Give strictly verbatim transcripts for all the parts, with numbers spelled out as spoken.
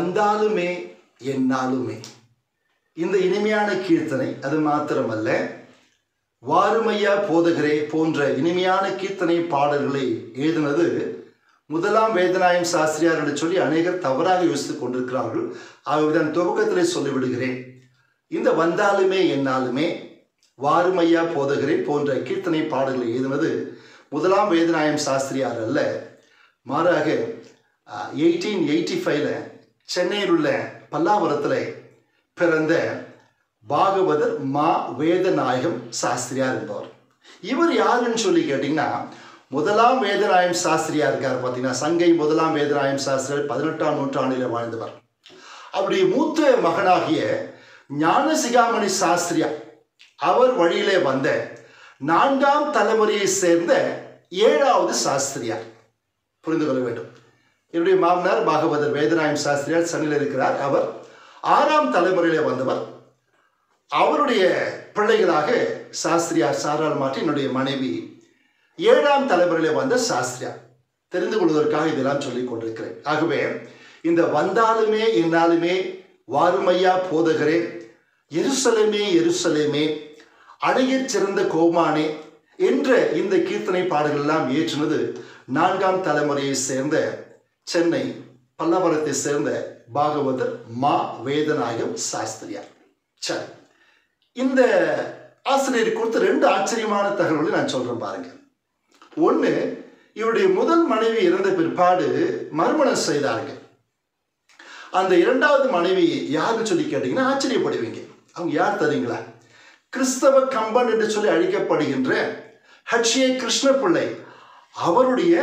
வந்தாலுமே என்னாலுமே இந்த இனிமையான கீர்த்தனை அது மாத்திரமல்ல வாருமையா போதகரே போன்ற இனிமையான கீர்த்தனை பாடல்களை எழுதினது முதலாம் வேதநாயகம் சாஸ்திரியார் என்று சொல்லி அநேகர் தவறாக யோசித்துக் கொண்டிருக்கிறார்கள். ஆகவே நான் துவக்கத்திலே சொல்லிவிடுகிறேன். இந்த வந்தாலுமே என்னாலுமே வாருமையா போதகரே போன்ற கீர்த்தனை பாடல்களை எழுதினது முதலாம் வேதநாயகம் சாஸ்திரியார் அல்ல, மாறாக எயிட்டீன் எயிட்டி ஃபைவ்ல சென்னையில் உள்ள பல்லாவரத்தில் பிறந்த பாகவதர் மா வேதநாயகம் சாஸ்திரியார் என்பவர். இவர் யாருன்னு சொல்லி கேட்டிங்கன்னா முதலாம் வேதநாயகம் சாஸ்திரியார் இருக்கார். பார்த்தீங்கன்னா சங்கை முதலாம் வேதநாயகம் சாஸ்திரியார் பதினெட்டாம் நூற்றாண்டில் வாழ்ந்தவர். அப்படி மூத்த மகனாகிய ஞானசிகாமணி சாஸ்திரியார் அவர் வழியிலே வந்த நான்காம் தலைமுறையை சேர்ந்த ஏழாவது சாஸ்திரியார். புரிந்து கொள்ள வேண்டும். என்னுடைய மாமனார் பாகவதர் வேதநாயகம் சாஸ்திரியார் சென்னையில் இருக்கிறார். அவர் ஆறாம் தலைமுறையிலே வந்தவர். அவருடைய பிள்ளைகளாக சாஸ்திரியார் சாரால் மார்ட்டின் என்னுடைய மனைவி ஏழாம் தலைமுறையிலே வந்த சாஸ்திரியார். தெரிந்து கொள்வதற்காக இதெல்லாம் சொல்லிக் கொண்டிருக்கிறேன். ஆகவே இந்த வந்தாலுமே என்னாலுமே வாருமையா போதகரே, எருசலேமே எருசலேமே அழகிற் சிறந்த கோமானே என்ற இந்த கீர்த்தனை பாடல்கள் எல்லாம் ஏற்றினது நான்காம் தலைமுறையை சேர்ந்த சென்னை பல்லாவரத்தை சேர்ந்த பாகவதர் மா வேதநாயகம் சாஸ்திரியார். சரி, இந்த ஆசிரியர் கொடுத்த ரெண்டு ஆச்சரியமான தகவல்களை நான் சொல்றேன் பாருங்க. ஒன்று, இவருடைய முதல் மனைவி இறந்த பிற்பாடு மறுமணம் செய்தார்கள். அந்த இரண்டாவது மனைவி யாருன்னு சொல்லி கேட்டீங்கன்னா ஆச்சரியப்படுவீங்க. அவங்க யார் தெரியுங்களா? கிறிஸ்தவ கம்பன் என்று சொல்லி அழைக்கப்படுகின்ற ஹட்சிய கிருஷ்ண பிள்ளை அவருடைய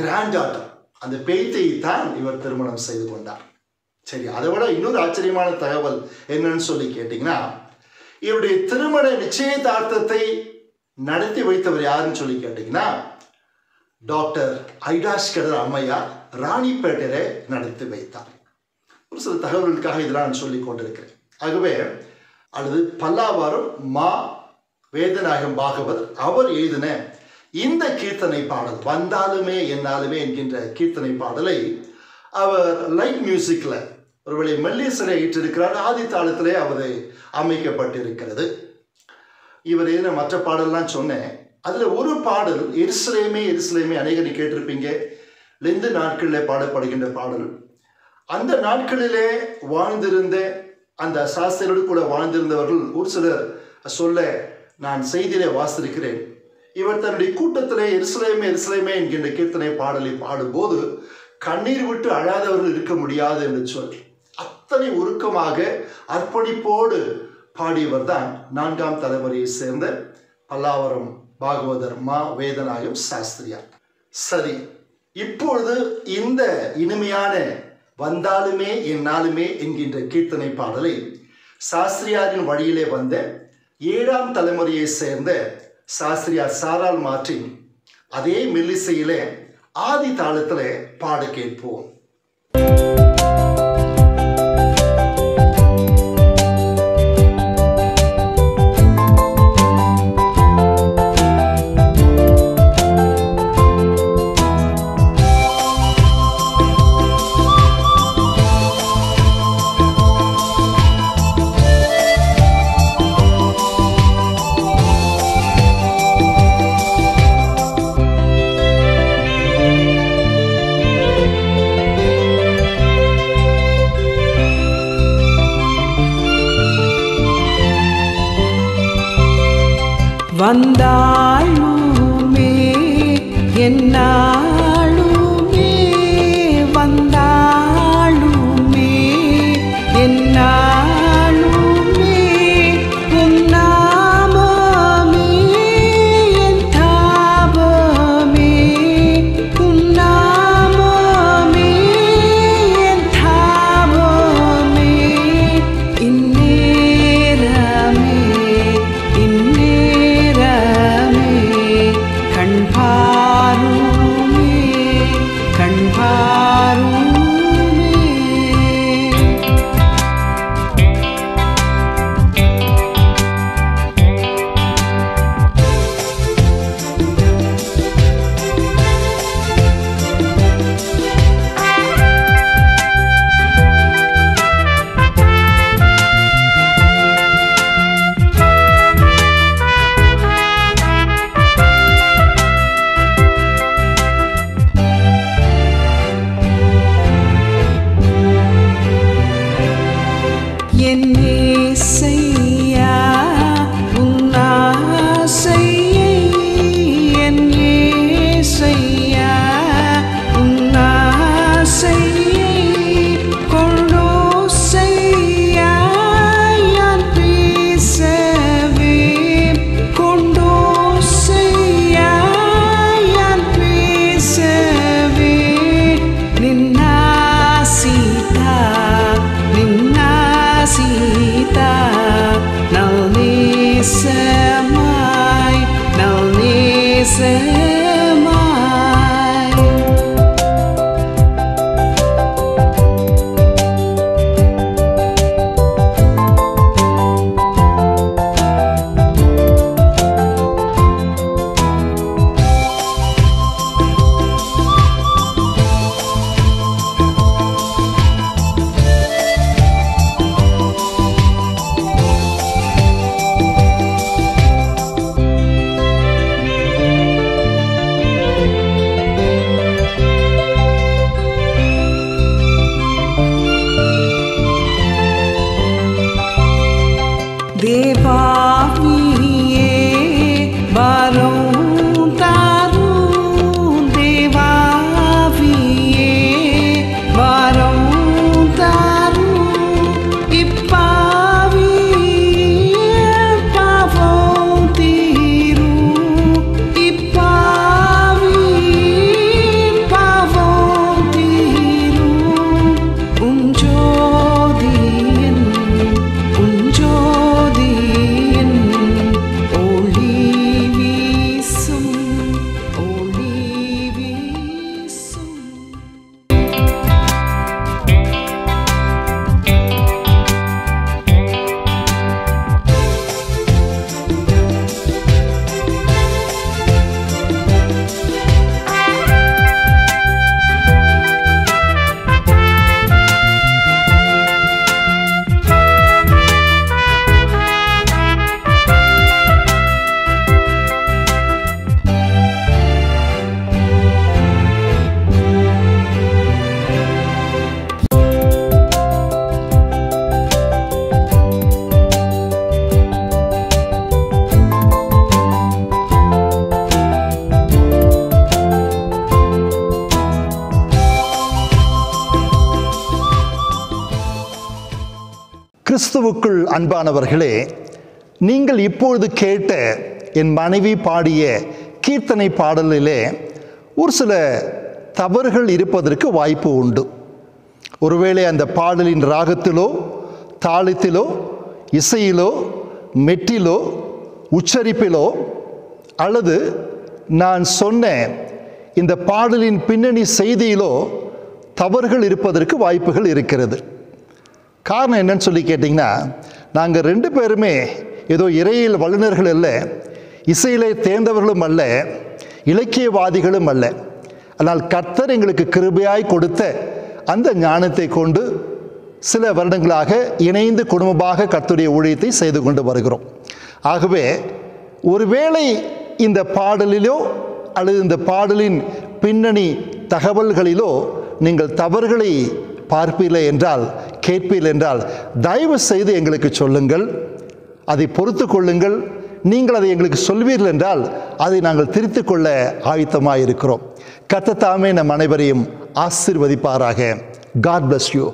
கிராண்ட் டாட்டர், அந்த பேத்தியை தான் இவர் திருமணம் செய்து கொண்டார். சரி, அதை விட இன்னொரு ஆச்சரியமான தகவல் என்னன்னு சொல்லி கேட்டீங்கன்னா இவருடைய திருமண நிச்சயதார்த்தத்தை நடத்தி வைத்தவர் யாருன்னு சொல்லி கேட்டீங்கன்னா டாக்டர் ஐடாஸ்கடர் அம்மையார் ராணிப்பேட்டையிலே நடத்தி வைத்தார். ஒரு சில தகவல்களுக்காக இதெல்லாம் நான் சொல்லி கொண்டிருக்கிறேன். ஆகவே அல்லது பல்லாவரம் மா வேதநாயகம் பாகவத் அவர் எழுதின இந்த கீர்த்தனை பாடல் வந்தாலுமே என்னாலுமே என்கின்ற கீர்த்தனை பாடலை அவர் லைட் மியூசிக்கில் ஒருவேளை மெல்லிசரை ஏற்றிருக்கிறார். ஆதி தாளத்திலே அவரை அமைக்கப்பட்டிருக்கிறது. இவர் எழுதின மற்ற பாடல்லாம் சொன்னேன். அதில் ஒரு பாடல் எருசலேமே எருசலேமே அநேகரை கேட்டிருப்பீங்க. லெந்து நாட்களில் பாடப்படுகின்ற பாடல். அந்த நாட்களிலே வாழ்ந்திருந்த அந்த சாஸ்திரியோடு கூட வாழ்ந்திருந்தவர்கள் ஒரு சிலர் சொல்ல நான் செய்தியிலே வாசித்திருக்கிறேன். இவர் தன்னுடைய கூட்டத்திலே எருசலேமே எருசலேமே என்கின்ற கீர்த்தனை பாடலை பாடும்போது கண்ணீர் விட்டு அழாதவர்கள் இருக்க முடியாது என்று சொல்லி அத்தனை உருக்கமாக அர்ப்பணிப்போடு பாடியவர் தான் நான்காம் தலைமுறையை சேர்ந்த பல்லாவரம் பாகவதர் மா வேதநாயகம் சாஸ்திரியார். சரி, இப்பொழுது இந்த இனிமையான வந்தாலுமே என்னாலுமே என்கின்ற கீர்த்தனை பாடலை சாஸ்திரியாரின் வழியிலே வந்த ஏழாம் தலைமுறையை சேர்ந்த சாஸ்திரியார் சாரால் மார்ட்டின் அதே மெல்லிசையிலே ஆதி தாளத்திலே பாட கேட்போம். வந்தாலுமே என்னாலுமே வந்தாலுமே என்னாலுமே உன் நாமமே என் தாபமே உன் நாமமே என் தாபமே இந்நேரமே இந்நேரமே கண் பாரும் கிறிஸ்துவுக்குள் அன்பானவர்களே, நீங்கள் இப்பொழுது கேட்ட என் மனைவி பாடிய கீர்த்தனை பாடலிலே ஒரு சில தவறுகள் இருப்பதற்கு வாய்ப்பு உண்டு. ஒருவேளை அந்த பாடலின் ராகத்திலோ தாளத்திலோ இசையிலோ மெட்டிலோ உச்சரிப்பிலோ அல்லது நான் சொன்ன இந்த பாடலின் பின்னணி செய்தியிலோ தவறுகள் இருப்பதற்கு வாய்ப்புகள் இருக்கிறது. காரணம் என்னன்னு சொல்லி கேட்டிங்கன்னா, நாங்கள் ரெண்டு பேருமே ஏதோ இறையில் வல்லுநர்கள் அல்ல, இசையிலே தேர்ந்தவர்களும் அல்ல, இலக்கியவாதிகளும் அல்ல. ஆனால் கர்த்தர் எங்களுக்கு கிருபையாய் கொடுத்த அந்த ஞானத்தை கொண்டு சில வருடங்களாக இணைந்து குடும்பமாக கர்த்தருடைய ஊழியத்தை செய்து கொண்டு வருகிறோம். ஆகவே ஒருவேளை இந்த பாடலிலோ அல்லது இந்த பாடலின் பின்னணி தகவல்களிலோ நீங்கள் தவறுகளை பார்ப்பீர்கள் என்றால், கேட்பீர்கள் என்றால், தயவு செய்து எங்களுக்கு சொல்லுங்கள், அதை பொறுத்து கொள்ளுங்கள். நீங்கள் அதை எங்களுக்கு சொல்வீர்கள் என்றால் அதை நாங்கள் திருத்தி கொள்ள ஆயத்தமாக இருக்கிறோம். கர்த்தர் தாமே நம் அனைவரையும் ஆசீர்வதிப்பாராக. God bless you.